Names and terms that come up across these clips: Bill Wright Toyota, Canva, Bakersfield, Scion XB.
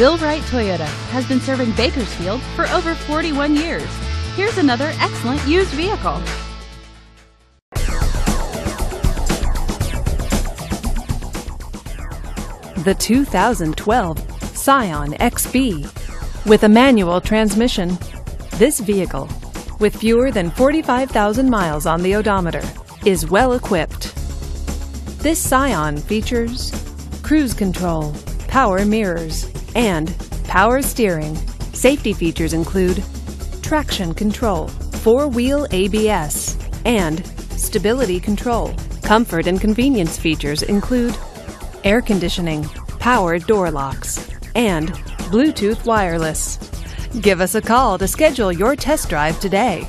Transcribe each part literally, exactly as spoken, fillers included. Bill Wright Toyota has been serving Bakersfield for over forty-one years. Here's another excellent used vehicle. The two thousand twelve Scion X B. With a manual transmission, this vehicle, with fewer than forty-five thousand miles on the odometer, is well equipped. This Scion features cruise control, power mirrors, and power steering. Safety features include traction control, four-wheel A B S, and stability control. Comfort and convenience features include air conditioning, power door locks, and Bluetooth wireless. Give us a call to schedule your test drive today.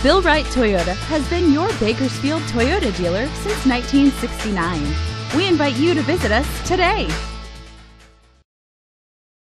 Bill Wright Toyota has been your Bakersfield Toyota dealer since nineteen sixty-nine. We invite you to visit us today.